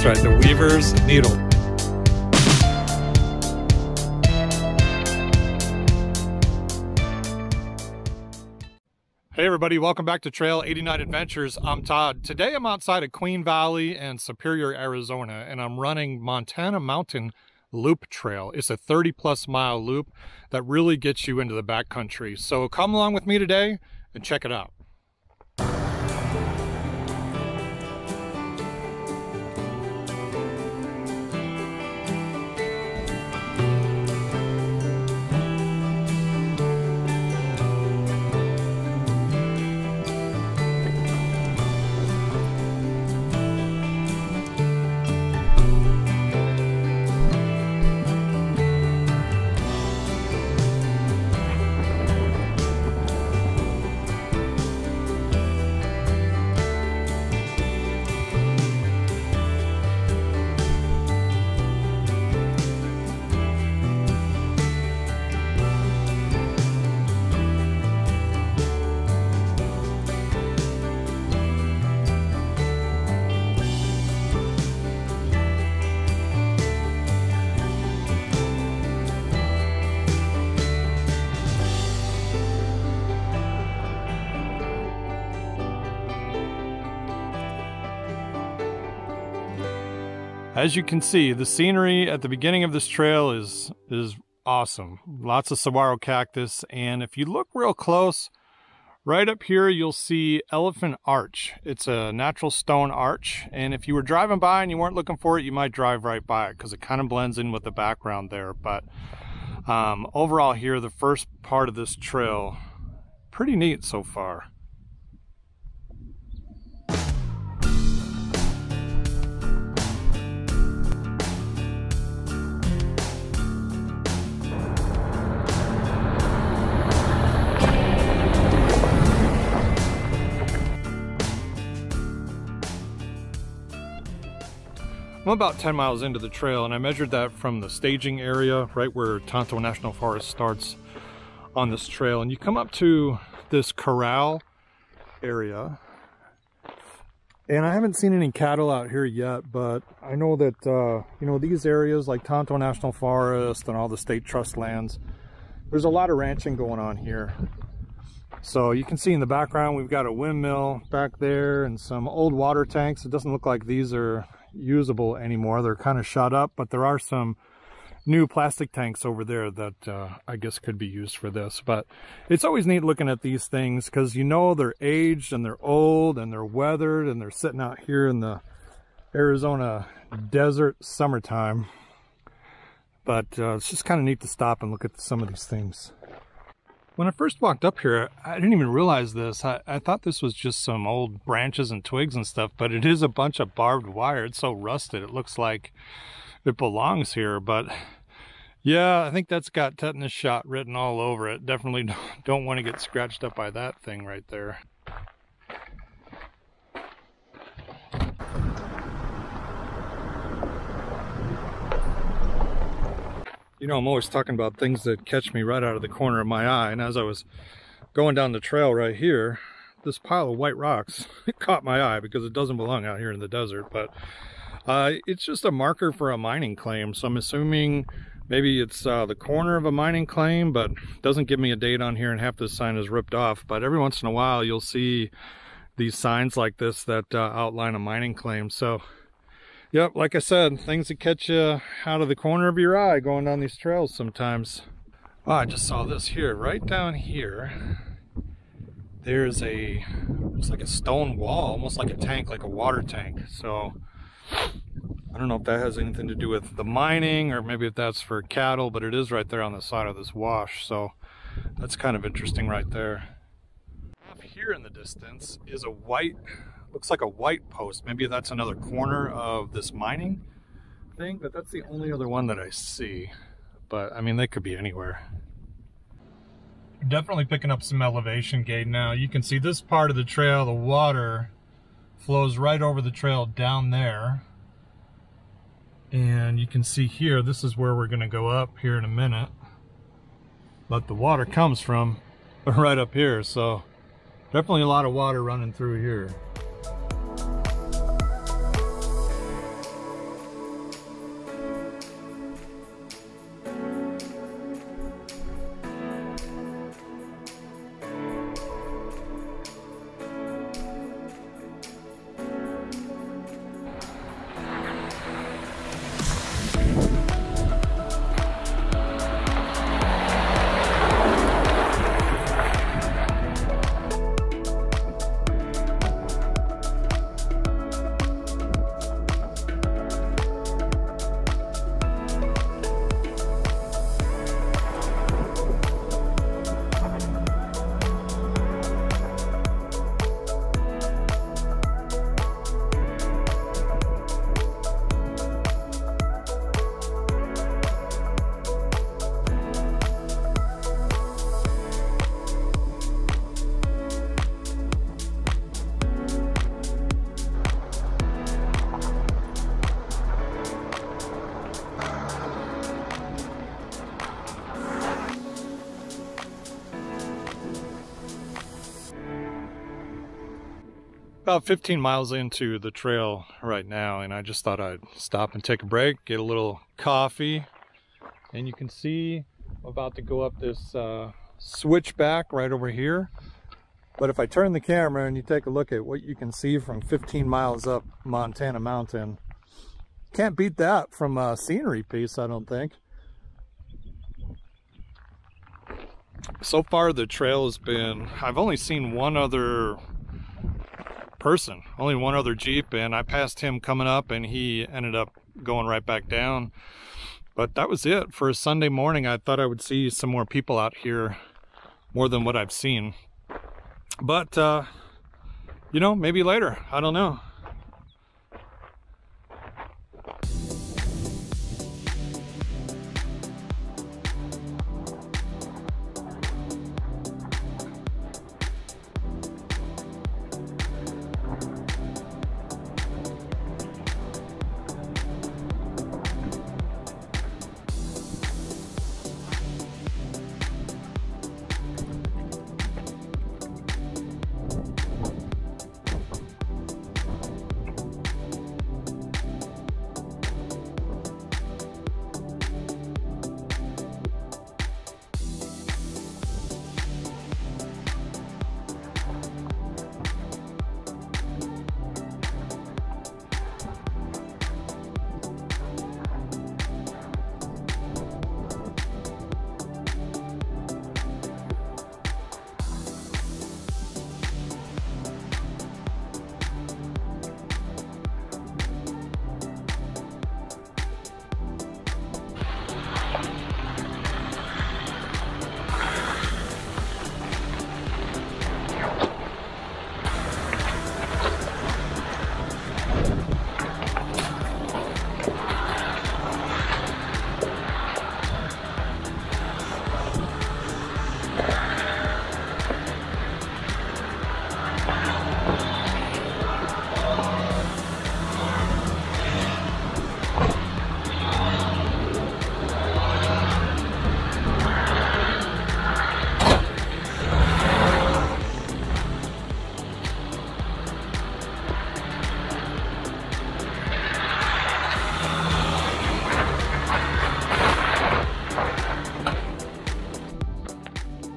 That's right, the Weaver's Needle. Hey everybody, welcome back to Trail 89 Adventures. I'm Todd. Today I'm outside of Queen Valley and Superior, Arizona, and I'm running Montana Mountain Loop Trail. It's a 30-plus-mile loop that really gets you into the backcountry. So come along with me today and check it out. As you can see, the scenery at the beginning of this trail is awesome. Lots of saguaro cactus, and if you look real close, right up here you'll see Elephant Arch. It's a natural stone arch, and if you were driving by and you weren't looking for it, you might drive right by it because it kind of blends in with the background there. But overall here, the first part of this trail, pretty neat so far. I'm about 10 miles into the trail, and I measured that from the staging area, right where Tonto National Forest starts on this trail. And you come up to this corral area, and I haven't seen any cattle out here yet, but I know that, you know, these areas like Tonto National Forest and all the state trust lands, there's a lot of ranching going on here. So you can see in the background, we've got a windmill back there and some old water tanks. It doesn't look like these are usable anymore. They're kind of shot up, but there are some new plastic tanks over there that I guess could be used for this. But it's always neat looking at these things because you know they're aged and they're old and they're weathered and they're sitting out here in the Arizona desert summertime. But it's just kind of neat to stop and look at some of these things. When I first walked up here, I didn't even realize this. I thought this was just some old branches and twigs and stuff, but it is a bunch of barbed wire. It's so rusted, it looks like it belongs here. But yeah, I think that's got tetanus shot written all over it. Definitely don't want to get scratched up by that thing right there. You know, I'm always talking about things that catch me right out of the corner of my eye, and as I was going down the trail right here, this pile of white rocks, it caught my eye because it doesn't belong out here in the desert, but it's just a marker for a mining claim, so I'm assuming maybe it's the corner of a mining claim, but it doesn't give me a date on here, and half this sign is ripped off. But every once in a while, you'll see these signs like this that outline a mining claim, so... Yep, like I said, things that catch you out of the corner of your eye going down these trails sometimes. Oh, I just saw this here. Right down here, there's a, it's like a stone wall, almost like a tank, like a water tank. So, I don't know if that has anything to do with the mining or maybe if that's for cattle, but it is right there on the side of this wash. So, that's kind of interesting right there. Up here in the distance is a white... looks like a white post. Maybe that's another corner of this mining thing, but that's the only other one that I see. But I mean, they could be anywhere. You're definitely picking up some elevation gain now. You can see this part of the trail, the water flows right over the trail down there. And you can see here, this is where we're gonna go up here in a minute. But the water comes from right up here. So definitely a lot of water running through here. about 15 miles into the trail right now, and I just thought I'd stop and take a break, get a little coffee. And you can see I'm about to go up this switchback right over here. But if I turn the camera and you take a look at what you can see from 15 miles up Montana Mountain, can't beat that from a scenery piece, I don't think. So far the trail has been, I've only seen one other person, only one other Jeep, and I passed him coming up and he ended up going right back down. But that was it for a Sunday morning. I thought I would see some more people out here, more than what I've seen. But, you know, maybe later, I don't know.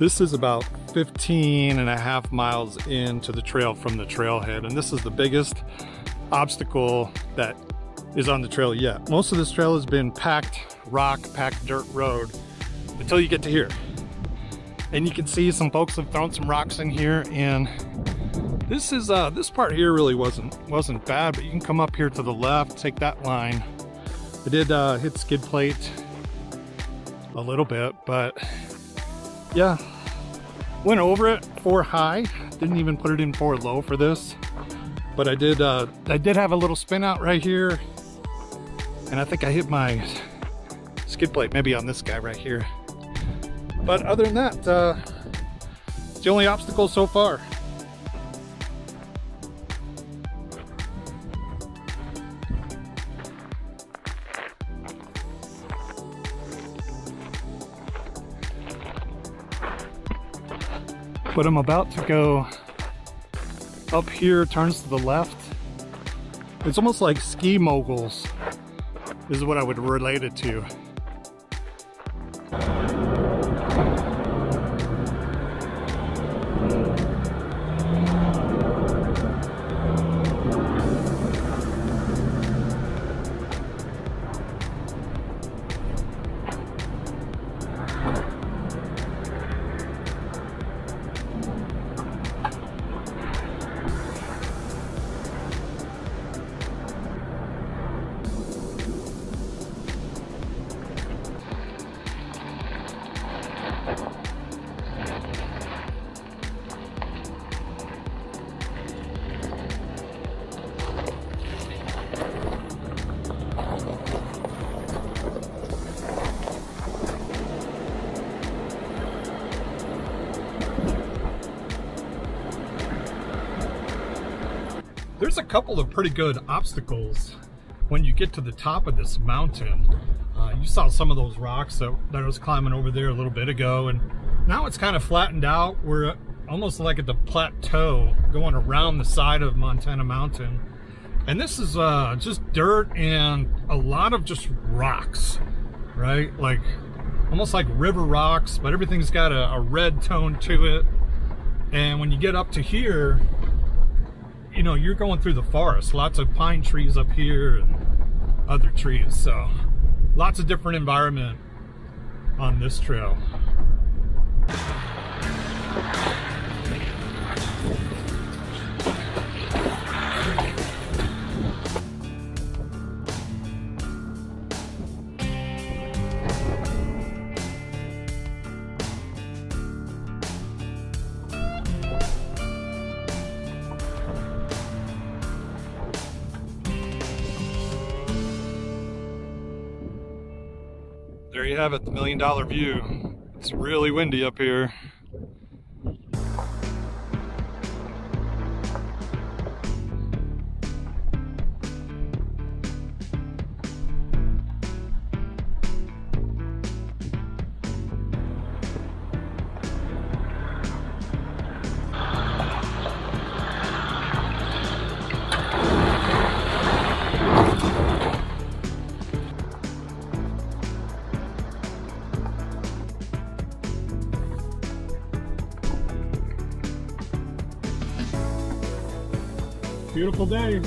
This is about 15 and a half miles into the trail from the trailhead, and this is the biggest obstacle that is on the trail yet. Most of this trail has been packed rock, packed dirt road until you get to here. And you can see some folks have thrown some rocks in here, and this is this part here really wasn't bad, but you can come up here to the left, take that line. I did hit skid plate a little bit, but yeah. Went over it four high, didn't even put it in four low for this, but I did have a little spin out right here, and I think I hit my skid plate maybe on this guy right here. But other than that, it's the only obstacle so far. But I'm about to go up here, turns to the left. It's almost like ski moguls, is what I would relate it to. There's a couple of pretty good obstacles when you get to the top of this mountain. You saw some of those rocks that I was climbing over there a little bit ago, and now it's kind of flattened out. We're almost like at the plateau going around the side of Montana Mountain. And this is just dirt and a lot of just rocks, right? Like almost like river rocks, but everything's got a red tone to it. And when you get up to here, you know, you're going through the forest. Lots of pine trees up here and other trees. So lots of different environment on this trail. There you have it, the $1 million view. It's really windy up here. Beautiful day.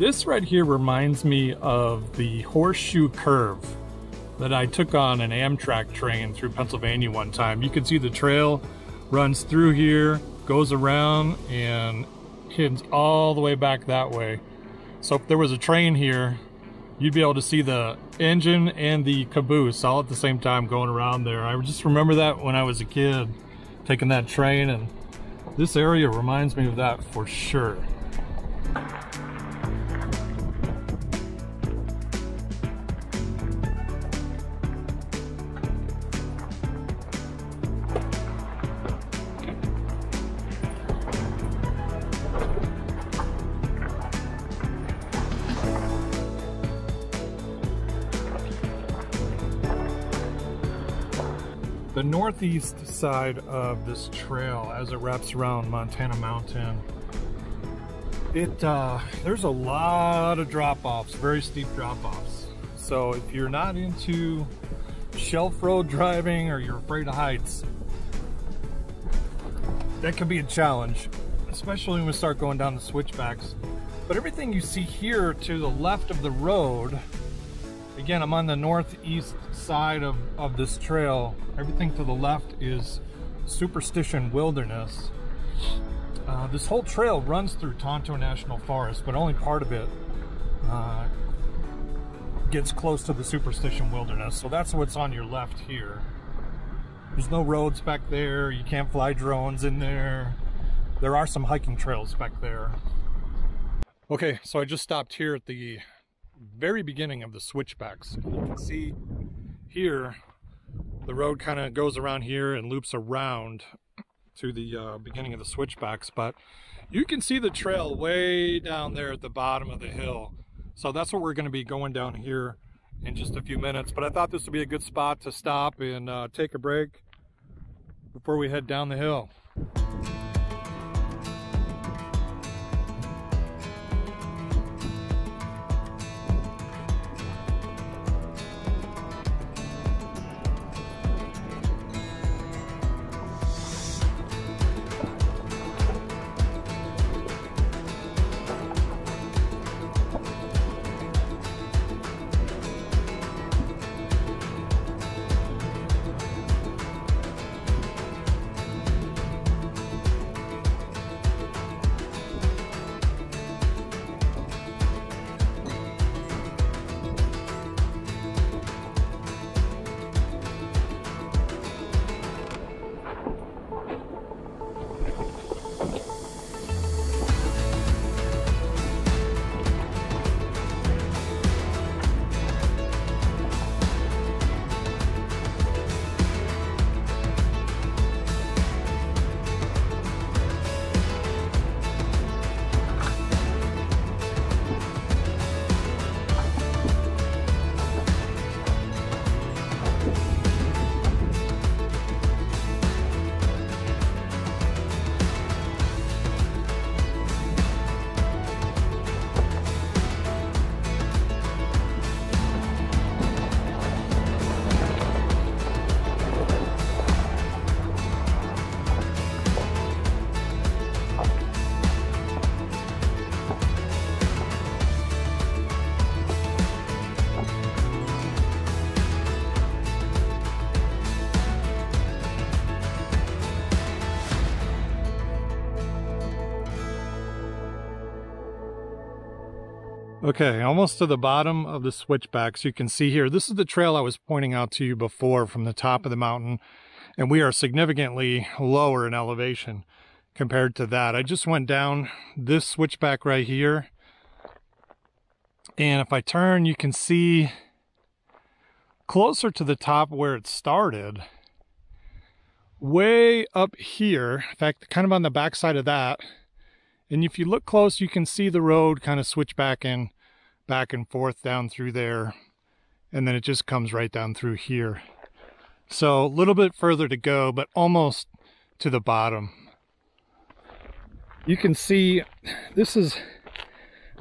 This right here reminds me of the horseshoe curve that I took on an Amtrak train through Pennsylvania one time. You can see the trail runs through here, goes around, and ends all the way back that way. So if there was a train here, you'd be able to see the engine and the caboose all at the same time going around there. I just remember that when I was a kid, taking that train, and this area reminds me of that for sure. The northeast side of this trail, as it wraps around Montana Mountain, there's a lot of drop-offs, very steep drop-offs. So if you're not into shelf road driving or you're afraid of heights, that can be a challenge, especially when we start going down the switchbacks. But everything you see here to the left of the road, again, I'm on the northeast side of this trail. Everything to the left is Superstition Wilderness. This whole trail runs through Tonto National Forest, but only part of it gets close to the Superstition Wilderness. So that's what's on your left here. There's no roads back there. You can't fly drones in there. There are some hiking trails back there. Okay, so I just stopped here at the very beginning of the switchbacks. You can see here the road kind of goes around here and loops around to the beginning of the switchbacks, but you can see the trail way down there at the bottom of the hill. So that's what we're going to be going down here in just a few minutes, but I thought this would be a good spot to stop and take a break before we head down the hill. Okay, almost to the bottom of the switchbacks, you can see here, this is the trail I was pointing out to you before from the top of the mountain, and we are significantly lower in elevation compared to that. I just went down this switchback right here, and if I turn, you can see closer to the top where it started, way up here, in fact, kind of on the backside of that. And if you look close, you can see the road kind of switch back and forth down through there. And then it just comes right down through here. So a little bit further to go, but almost to the bottom. You can see this is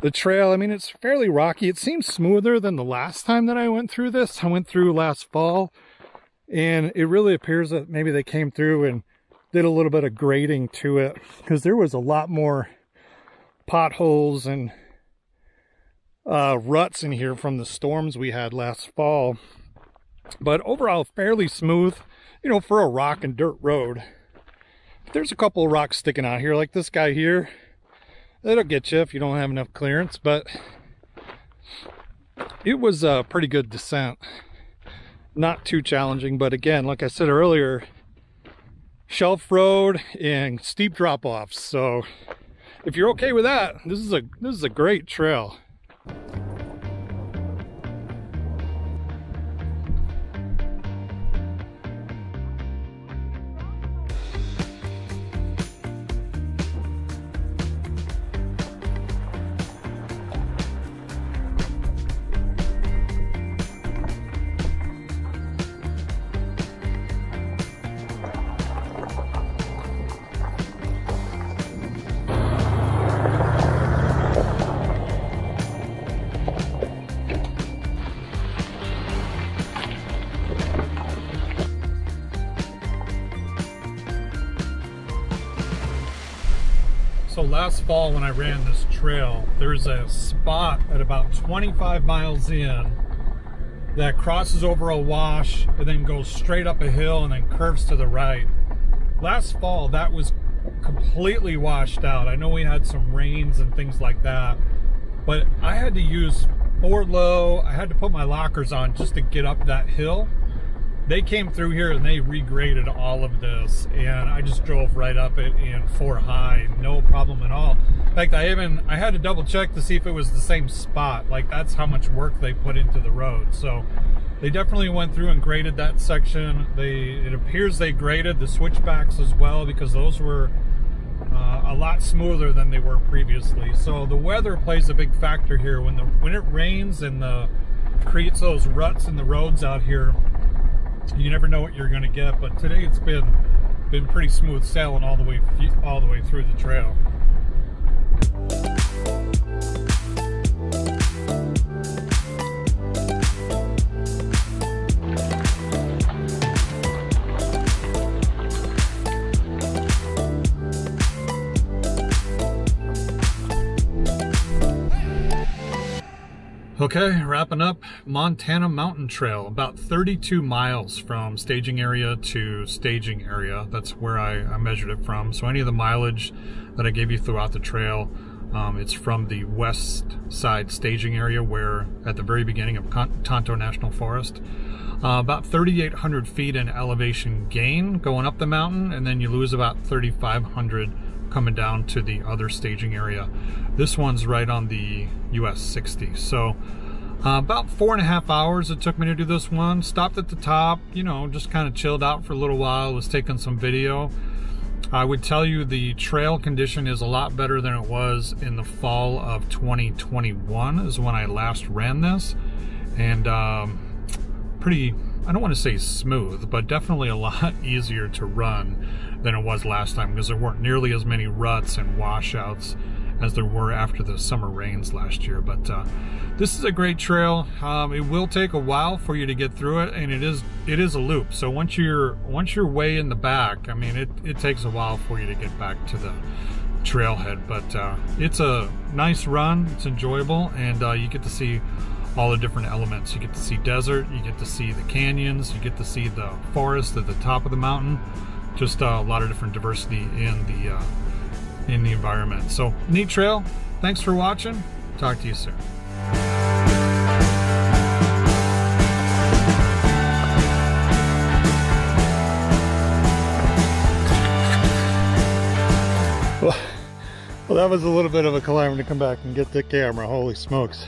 the trail. I mean, it's fairly rocky. It seems smoother than the last time that I went through this. I went through last fall, and it really appears that maybe they came through and did a little bit of grading to it, because there was a lot more potholes and ruts in here from the storms we had last fall. But overall, fairly smooth, you know, for a rock and dirt road. There's a couple of rocks sticking out here, like this guy here. It'll get you if you don't have enough clearance, but it was a pretty good descent. Not too challenging, but again, like I said earlier, shelf road and steep drop-offs. So if you're okay with that, this is a great trail. Last fall when I ran this trail, there's a spot at about 25 miles in that crosses over a wash and then goes straight up a hill and then curves to the right. Last fall, that was completely washed out. I know we had some rains and things like that, but I had to use forward low. I had to put my lockers on just to get up that hill. They came through here and they regraded all of this, and I just drove right up it in four high, no problem at all. In fact, I had to double check to see if it was the same spot. Like, that's how much work they put into the road. So they definitely went through and graded that section. It appears they graded the switchbacks as well, because those were a lot smoother than they were previously. So the weather plays a big factor here. When it rains and creates those ruts in the roads out here, you never know what you're going to get, but today it's been pretty smooth sailing all the way through the trail. Okay, wrapping up Montana Mountain Trail, about 32 miles from staging area to staging area. That's where I measured it from. So any of the mileage that I gave you throughout the trail, it's from the west side staging area, where at the very beginning of Tonto National Forest. About 3,800 feet in elevation gain going up the mountain, and then you lose about 3,500 coming down to the other staging area. This one's right on the US 60. So about 4.5 hours it took me to do this one. Stopped at the top, you know, just kind of chilled out for a little while, was taking some video. I would tell you the trail condition is a lot better than it was in the fall of 2021 is when I last ran this. And pretty, I don't want to say smooth, but definitely a lot easier to run than it was last time, because there weren't nearly as many ruts and washouts as there were after the summer rains last year. But this is a great trail. It will take a while for you to get through it, and it is a loop. So once you're way in the back, I mean, it takes a while for you to get back to the trailhead. But it's a nice run. It's enjoyable, and you get to see all the different elements. You get to see desert, you get to see the canyons, you get to see the forest at the top of the mountain. Just a lot of different diversity in the environment. So, neat trail. Thanks for watching. Talk to you soon. Well, that was a little bit of a climb to come back and get the camera. Holy smokes.